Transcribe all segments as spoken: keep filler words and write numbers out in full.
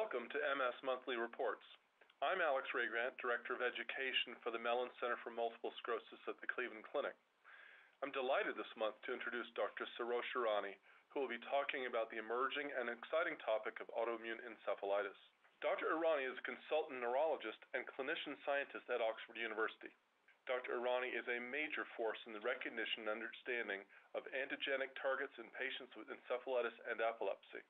Welcome to M S Monthly Reports. I'm Alex Ragrant, Director of Education for the Mellen Center for Multiple Sclerosis at the Cleveland Clinic. I'm delighted this month to introduce Doctor Sarosh Irani, who will be talking about the emerging and exciting topic of autoimmune encephalitis. Doctor Irani is a consultant neurologist and clinician scientist at Oxford University. Doctor Irani is a major force in the recognition and understanding of antigenic targets in patients with encephalitis and epilepsy.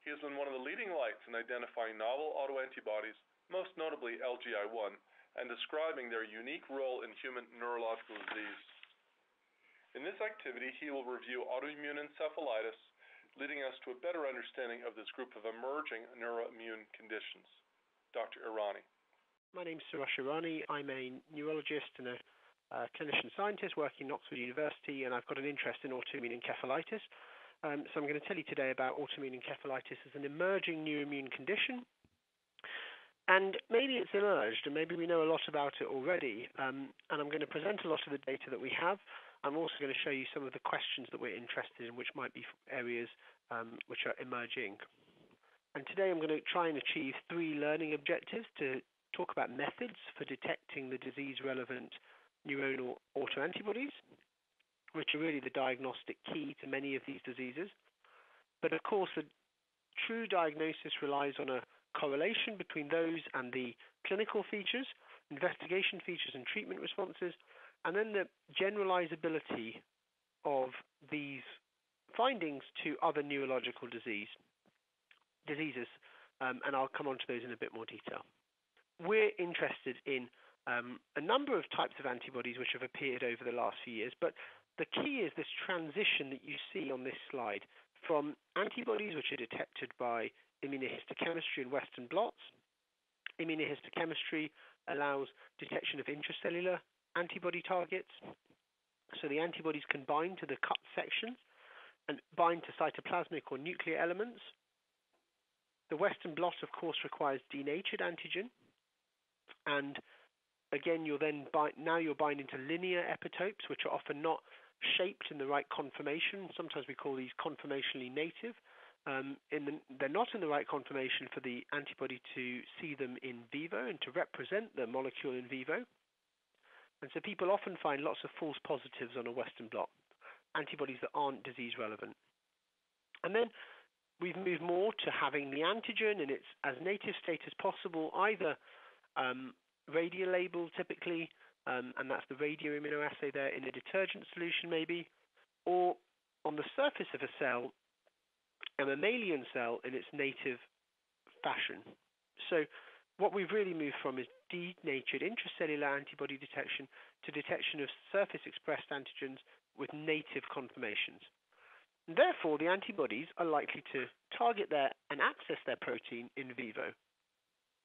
He has been one of the leading lights in identifying novel autoantibodies, most notably L G I one, and describing their unique role in human neurological disease. In this activity, he will review autoimmune encephalitis, leading us to a better understanding of this group of emerging neuroimmune conditions. Doctor Irani. My name's Sarosh Irani. I'm a neurologist and a uh, clinician scientist working at Oxford University, and I've got an interest in autoimmune encephalitis. Um, so I'm going to tell you today about autoimmune encephalitis as an emerging new immune condition. And maybe it's emerged, and maybe we know a lot about it already. Um, and I'm going to present a lot of the data that we have. I'm also going to show you some of the questions that we're interested in, which might be areas um, which are emerging. And today I'm going to try and achieve three learning objectives: to talk about methods for detecting the disease-relevant neuronal autoantibodies, which are really the diagnostic key to many of these diseases. But of course, the true diagnosis relies on a correlation between those and the clinical features, investigation features and treatment responses, and then the generalizability of these findings to other neurological disease, diseases, um, and I'll come on to those in a bit more detail. We're interested in um, a number of types of antibodies which have appeared over the last few years, but the key is this transition that you see on this slide from antibodies which are detected by immunohistochemistry and Western blots. Immunohistochemistry allows detection of intracellular antibody targets. So the antibodies can bind to the cut sections and bind to cytoplasmic or nuclear elements. The Western blot, of course, requires denatured antigen. And again, you're then bind, now you're binding to linear epitopes, which are often not shaped in the right conformation. Sometimes we call these conformationally native. Um, in the, they're not in the right conformation for the antibody to see them in vivo and to represent the molecule in vivo. And so people often find lots of false positives on a Western blot, antibodies that aren't disease relevant. And then we've moved more to having the antigen in its as native state as possible, either um, radiolabeled typically, um, and that's the radioimmunoassay there in a detergent solution maybe, or on the surface of a cell, a mammalian cell in its native fashion. So what we've really moved from is denatured intracellular antibody detection to detection of surface-expressed antigens with native conformations. And therefore, the antibodies are likely to target their and access their protein in vivo.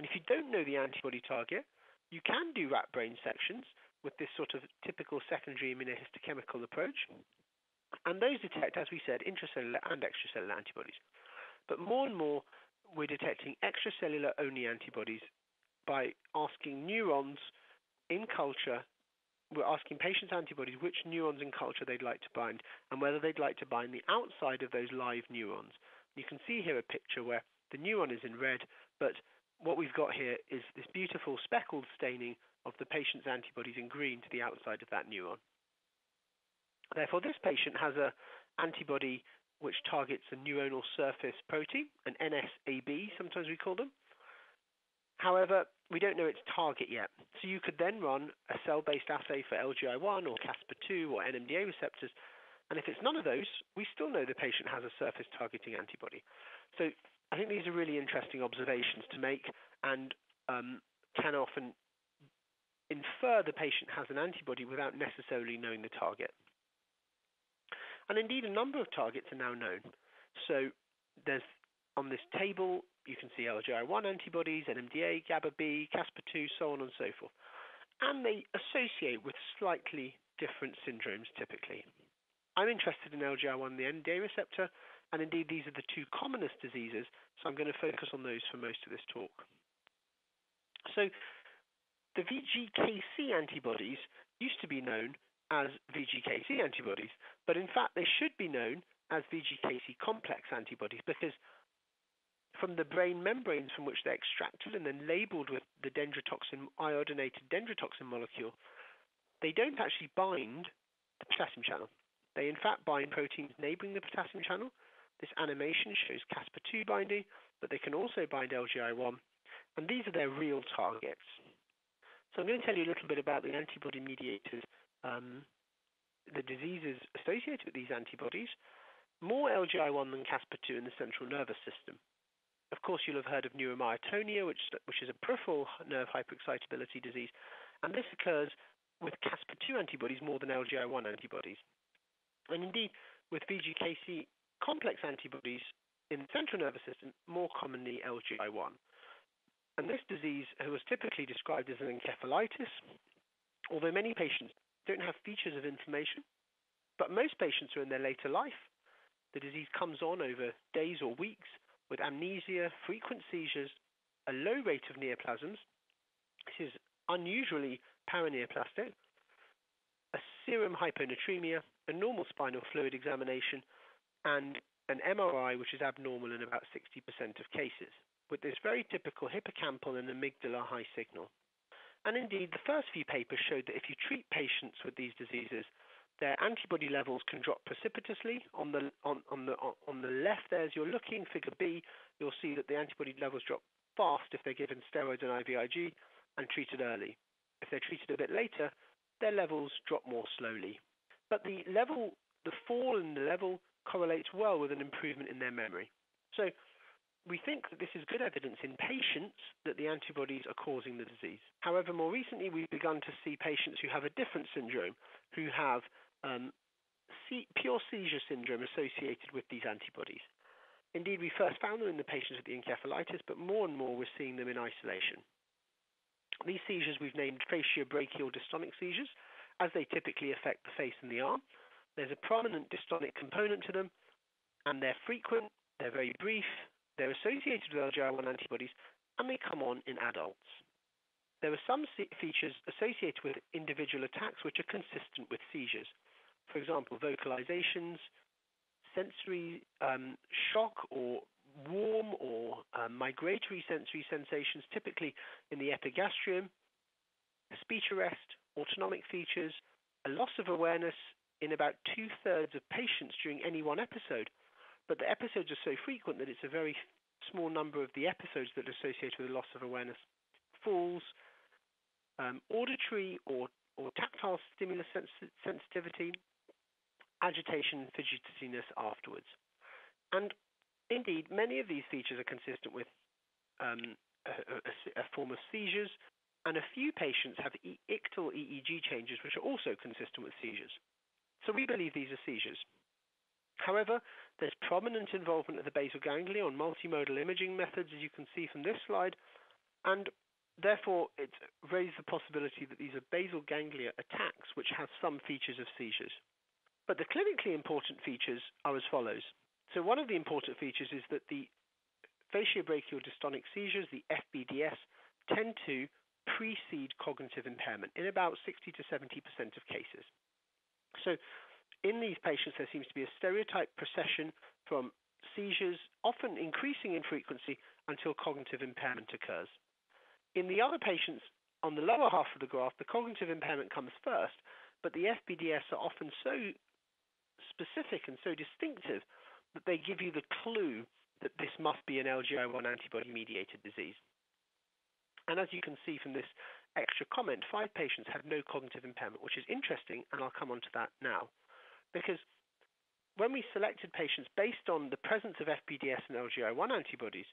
And if you don't know the antibody target, you can do rat brain sections with this sort of typical secondary immunohistochemical approach. And those detect, as we said, intracellular and extracellular antibodies. But more and more, we're detecting extracellular-only antibodies by asking neurons in culture, we're asking patients' antibodies which neurons in culture they'd like to bind and whether they'd like to bind the outside of those live neurons. You can see here a picture where the neuron is in red, but what we've got here is this beautiful speckled staining of the patient's antibodies in green to the outside of that neuron. Therefore, this patient has an antibody which targets a neuronal surface protein, an N S A B, sometimes we call them. However, we don't know its target yet. So you could then run a cell-based assay for L G I one or Caspr two or N M D A receptors, and if it's none of those, we still know the patient has a surface-targeting antibody. So I think these are really interesting observations to make and um, can often infer the patient has an antibody without necessarily knowing the target. And indeed, a number of targets are now known. So there's on this table, you can see L G I one antibodies, N M D A, GABA B, Caspr two, so on and so forth. And they associate with slightly different syndromes typically. I'm interested in L G I one, the N M D A receptor, and indeed these are the two commonest diseases, so I'm going to focus on those for most of this talk. So the V G K C antibodies used to be known as V G K C antibodies, but in fact they should be known as V G K C complex antibodies because from the brain membranes from which they're extracted and then labeled with the dendrotoxin, iodinated dendrotoxin molecule, they don't actually bind the potassium channel. They in fact bind proteins neighboring the potassium channel. This animation shows Caspr two binding, but they can also bind L G I one, and these are their real targets. So I'm going to tell you a little bit about the antibody mediators, um, the diseases associated with these antibodies, more L G I one than Caspr two in the central nervous system. Of course, you'll have heard of neuromyotonia, which, which is a peripheral nerve hyperexcitability disease, and this occurs with Caspr two antibodies more than L G I one antibodies. And indeed, with V G K C complex antibodies in the central nervous system, more commonly L G I one. And this disease was typically described as an encephalitis, although many patients don't have features of inflammation, but most patients are in their later life. The disease comes on over days or weeks with amnesia, frequent seizures, a low rate of neoplasms. This is unusually paraneoplastic, a serum hyponatremia, a normal spinal fluid examination, and an M R I, which is abnormal in about sixty percent of cases, with this very typical hippocampal and amygdala high signal. And indeed, the first few papers showed that if you treat patients with these diseases, their antibody levels can drop precipitously. On the, on, on the, on the left there, as you're looking, figure B, you'll see that the antibody levels drop fast if they're given steroids and I V I G and treated early. If they're treated a bit later, their levels drop more slowly. But the level, the fall in the level correlates well with an improvement in their memory. So we think that this is good evidence in patients that the antibodies are causing the disease. However, more recently, we've begun to see patients who have a different syndrome, who have um, se pure seizure syndrome associated with these antibodies. Indeed, we first found them in the patients with the encephalitis, but more and more we're seeing them in isolation. These seizures we've named facio-brachial dystonic seizures, as they typically affect the face and the arm. There's a prominent dystonic component to them, and they're frequent, they're very brief, they're associated with L G I one antibodies, and they come on in adults. There are some features associated with individual attacks which are consistent with seizures. For example, vocalizations, sensory um, shock or warm or uh, migratory sensory sensations, typically in the epigastrium, speech arrest, autonomic features, a loss of awareness in about two-thirds of patients during any one episode. But the episodes are so frequent that it's a very small number of the episodes that are associated with a loss of awareness. Falls, um, auditory or, or tactile stimulus sens sensitivity, agitation, fidgetiness afterwards. And indeed, many of these features are consistent with um, a, a, a form of seizures, and a few patients have e ictal E E G changes, which are also consistent with seizures. So we believe these are seizures. However, there's prominent involvement of the basal ganglia on multimodal imaging methods, as you can see from this slide, and therefore it raises the possibility that these are basal ganglia attacks which have some features of seizures. But the clinically important features are as follows. So one of the important features is that the facio-brachial dystonic seizures, the F B D S, tend to precede cognitive impairment in about sixty to seventy percent of cases. So in these patients, there seems to be a stereotype precession from seizures, often increasing in frequency until cognitive impairment occurs. In the other patients on the lower half of the graph, the cognitive impairment comes first, but the F B D S are often so specific and so distinctive that they give you the clue that this must be an L G I one antibody-mediated disease. And as you can see from this extra comment, five patients had no cognitive impairment, which is interesting, and I'll come on to that now. Because when we selected patients based on the presence of F B D S and L G I one antibodies,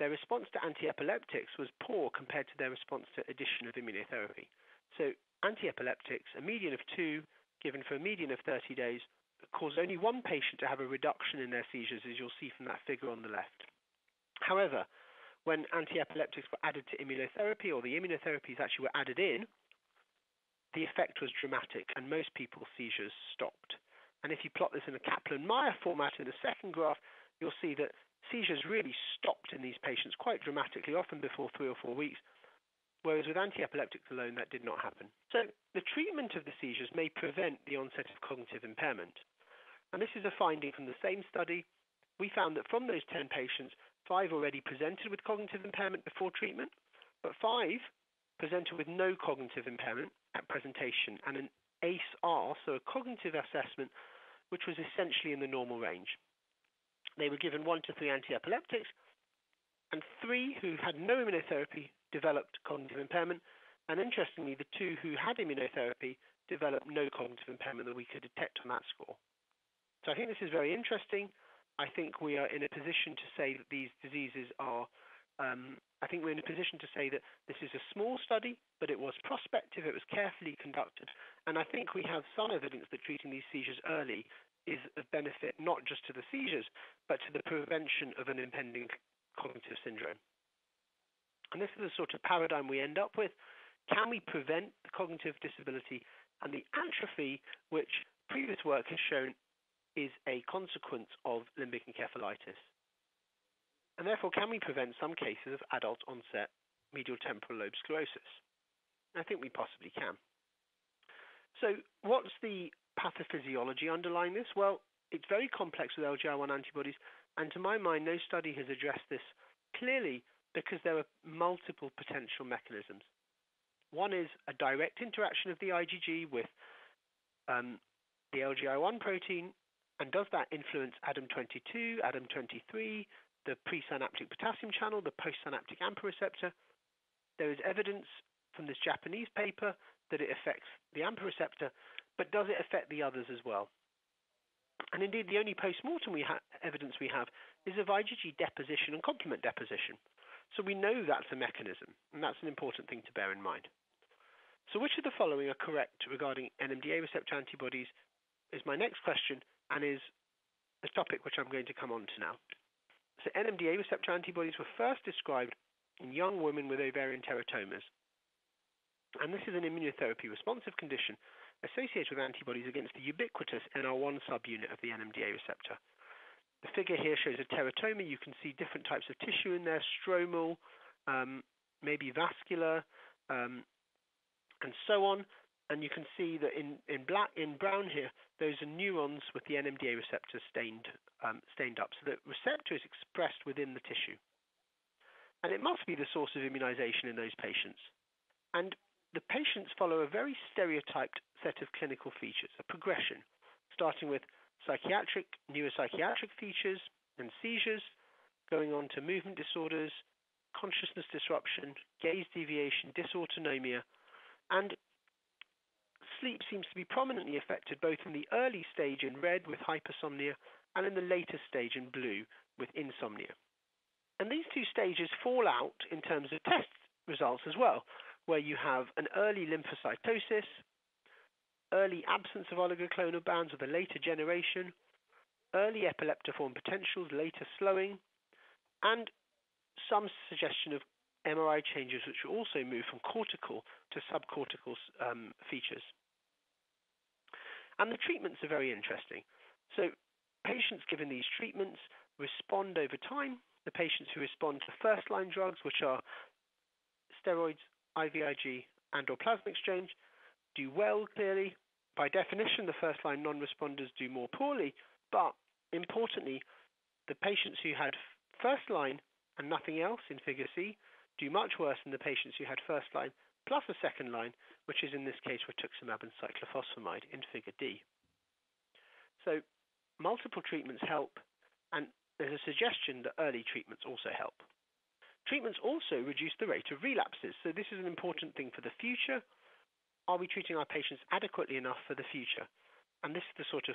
their response to anti-epileptics was poor compared to their response to addition of immunotherapy. So anti-epileptics, a median of two, given for a median of thirty days, caused only one patient to have a reduction in their seizures, as you'll see from that figure on the left. However, when anti-epileptics were added to immunotherapy, or the immunotherapies actually were added in, the effect was dramatic, and most people's seizures stopped. And if you plot this in a Kaplan-Meier format in the second graph, you'll see that seizures really stopped in these patients quite dramatically, often before three or four weeks, whereas with anti-epileptics alone, that did not happen. So the treatment of the seizures may prevent the onset of cognitive impairment. And this is a finding from the same study. We found that from those ten patients, Five already presented with cognitive impairment before treatment, but five presented with no cognitive impairment at presentation and an A C E R, so a cognitive assessment, which was essentially in the normal range. They were given one to three anti-epileptics, and three who had no immunotherapy developed cognitive impairment, and interestingly, the two who had immunotherapy developed no cognitive impairment that we could detect on that score. So I think this is very interesting. I think we are in a position to say that these diseases are, um, I think we're in a position to say that this is a small study, but it was prospective, it was carefully conducted, and I think we have some evidence that treating these seizures early is of benefit not just to the seizures, but to the prevention of an impending cognitive syndrome. And this is the sort of paradigm we end up with. Can we prevent the cognitive disability and the atrophy, which previous work has shown is a consequence of limbic encephalitis? And therefore, can we prevent some cases of adult onset medial temporal lobe sclerosis? I think we possibly can. So what's the pathophysiology underlying this? Well, it's very complex with L G I one antibodies, and to my mind, no study has addressed this clearly because there are multiple potential mechanisms. One is a direct interaction of the IgG with um, the L G I one protein, and does that influence A D A M twenty-two, A D A M twenty-three, the presynaptic potassium channel, the postsynaptic AMPA receptor? There is evidence from this Japanese paper that it affects the AMPA receptor, but does it affect the others as well? And indeed, the only post-mortem we ha evidence we have is of IgG deposition and complement deposition. So we know that's a mechanism, and that's an important thing to bear in mind. So which of the following are correct regarding N M D A receptor antibodies is my next question, and is the topic which I'm going to come on to now. So N M D A receptor antibodies were first described in young women with ovarian teratomas. And this is an immunotherapy responsive condition associated with antibodies against the ubiquitous N R one subunit of the N M D A receptor. The figure here shows a teratoma. You can see different types of tissue in there, stromal, um, maybe vascular, um, and so on. And you can see that in, in, black, in brown here, those are neurons with the N M D A receptor stained, um, stained up. So the receptor is expressed within the tissue. And it must be the source of immunization in those patients. And the patients follow a very stereotyped set of clinical features, a progression, starting with psychiatric, neuropsychiatric features and seizures, going on to movement disorders, consciousness disruption, gaze deviation, dysautonomia, and sleep seems to be prominently affected both in the early stage in red with hypersomnia and in the later stage in blue with insomnia. And these two stages fall out in terms of test results as well, where you have an early lymphocytosis, early absence of oligoclonal bands with a later generation, early epileptiform potentials, later slowing, and some suggestion of M R I changes which also move from cortical to subcortical um, features. And the treatments are very interesting. So patients given these treatments respond over time. The patients who respond to first-line drugs, which are steroids, I V I G and or plasma exchange, do well clearly. By definition, the first-line non-responders do more poorly, but importantly, the patients who had first-line and nothing else in figure C do much worse than the patients who had first-line plus a second-line, which is in this case rituximab and cyclophosphamide in figure D. So multiple treatments help, and there's a suggestion that early treatments also help. Treatments also reduce the rate of relapses, so this is an important thing for the future. Are we treating our patients adequately enough for the future? And this is the sort of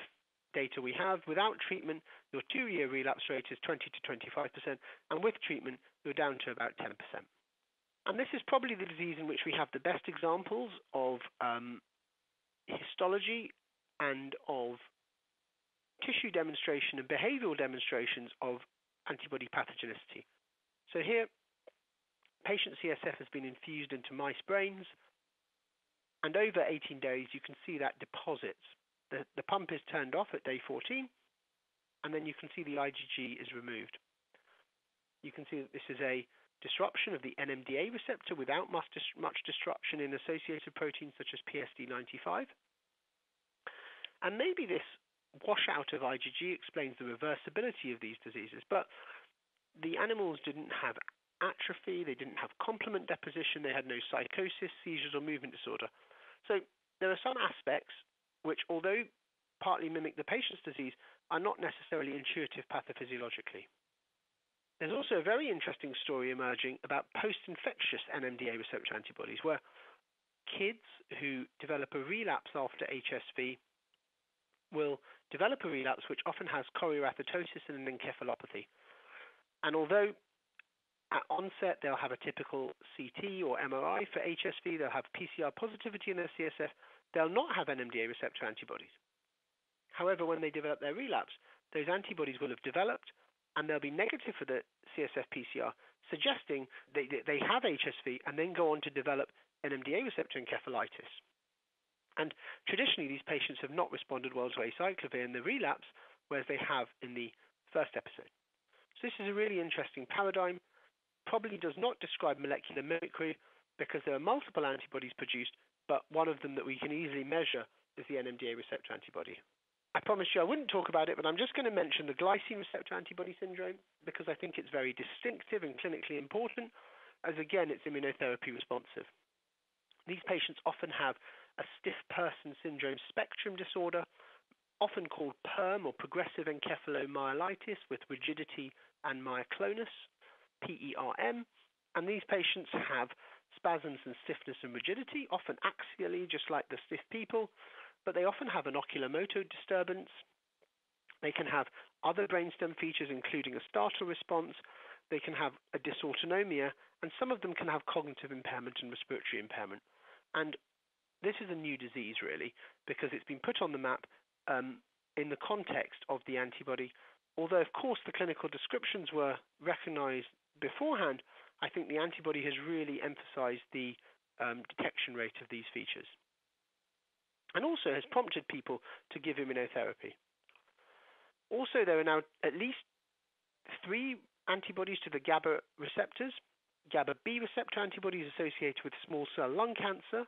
data we have. Without treatment, your two-year relapse rate is twenty to twenty-five percent, and with treatment, you're down to about ten percent. And this is probably the disease in which we have the best examples of um, histology and of tissue demonstration and behavioral demonstrations of antibody pathogenicity. So here, patient C S F has been infused into mice brains, and over eighteen days, you can see that deposits. The, the pump is turned off at day fourteen, and then you can see the IgG is removed. You can see that this is a disruption of the N M D A receptor without much, dis much disruption in associated proteins such as P S D ninety-five. And maybe this washout of IgG explains the reversibility of these diseases, but the animals didn't have atrophy, they didn't have complement deposition, they had no psychosis, seizures or movement disorder. So there are some aspects which, although partly mimic the patient's disease, are not necessarily intuitive pathophysiologically. There's also a very interesting story emerging about post-infectious N M D A receptor antibodies, where kids who develop a relapse after H S V will develop a relapse which often has chorioathetosis and an encephalopathy. And although at onset they'll have a typical C T or M R I for H S V, they'll have P C R positivity in their C S F, they'll not have N M D A receptor antibodies. However, when they develop their relapse, those antibodies will have developed, and they'll be negative for the C S F P C R, suggesting they, they have H S V and then go on to develop N M D A receptor encephalitis. And traditionally, these patients have not responded well to acyclovir in the relapse, whereas they have in the first episode. So this is a really interesting paradigm. Probably does not describe molecular mimicry because there are multiple antibodies produced, but one of them that we can easily measure is the N M D A receptor antibody. I promised you I wouldn't talk about it, but I'm just going to mention the glycine receptor antibody syndrome because I think it's very distinctive and clinically important, as again, it's immunotherapy responsive. These patients often have a stiff person syndrome spectrum disorder, often called P E R M or progressive encephalomyelitis with rigidity and myoclonus, P E R M, and these patients have spasms and stiffness and rigidity, often axially, just like the stiff people, but they often have an oculomotor disturbance. They can have other brainstem features, including a startle response. They can have a dysautonomia, and some of them can have cognitive impairment and respiratory impairment. And this is a new disease, really, because it's been put on the map um, in the context of the antibody. Although, of course, the clinical descriptions were recognized beforehand, I think the antibody has really emphasized the um, detection rate of these features, and also has prompted people to give immunotherapy. Also, there are now at least three antibodies to the GABA receptors, GABA B receptor antibodies associated with small cell lung cancer,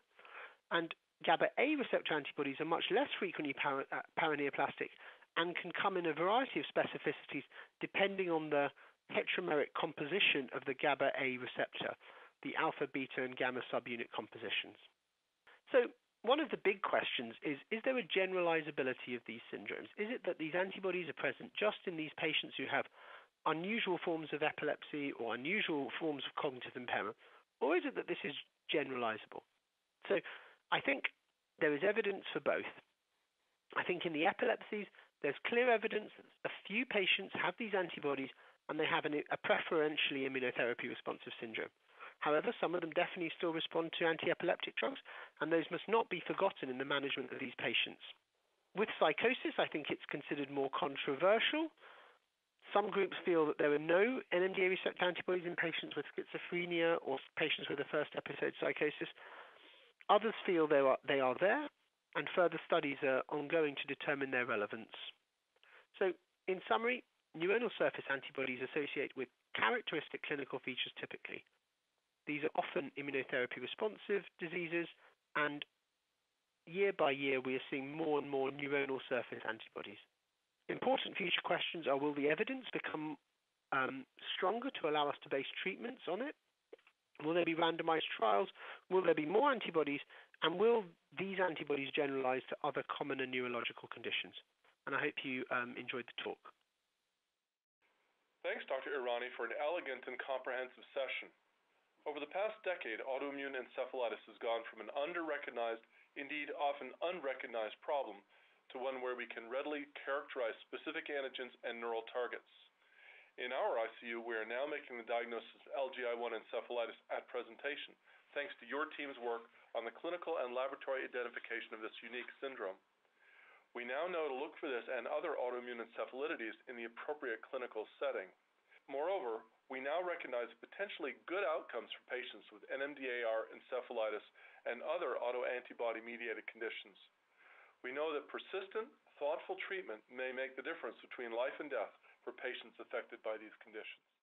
and GABA A receptor antibodies are much less frequently para- uh, paraneoplastic and can come in a variety of specificities depending on the heteromeric composition of the GABA A receptor, the alpha, beta, and gamma subunit compositions. So one of the big questions is, is there a generalizability of these syndromes? Is it that these antibodies are present just in these patients who have unusual forms of epilepsy or unusual forms of cognitive impairment? Or is it that this is generalizable? So I think there is evidence for both. I think in the epilepsies, there's clear evidence that a few patients have these antibodies and they have an, a preferentially immunotherapy responsive syndrome. However, some of them definitely still respond to anti-epileptic drugs, and those must not be forgotten in the management of these patients. With psychosis, I think it's considered more controversial. Some groups feel that there are no N M D A receptor antibodies in patients with schizophrenia or patients with a first episode psychosis. Others feel they are, they are there, and further studies are ongoing to determine their relevance. So, in summary, neuronal surface antibodies associate with characteristic clinical features typically. These are often immunotherapy responsive diseases, and year by year we are seeing more and more neuronal surface antibodies. Important future questions are, will the evidence become um, stronger to allow us to base treatments on it? Will there be randomized trials? Will there be more antibodies? And will these antibodies generalize to other commoner neurological conditions? And I hope you um, enjoyed the talk. Thanks, Doctor Irani, for an elegant and comprehensive session. Over the past decade, autoimmune encephalitis has gone from an under-recognized, indeed often unrecognized problem to one where we can readily characterize specific antigens and neural targets. In our I C U, we are now making the diagnosis of L G I one encephalitis at presentation, thanks to your team's work on the clinical and laboratory identification of this unique syndrome. We now know to look for this and other autoimmune encephalitides in the appropriate clinical setting. Moreover, we now recognize potentially good outcomes for patients with N M D A R encephalitis and other autoantibody-mediated conditions. We know that persistent, thoughtful treatment may make the difference between life and death for patients affected by these conditions.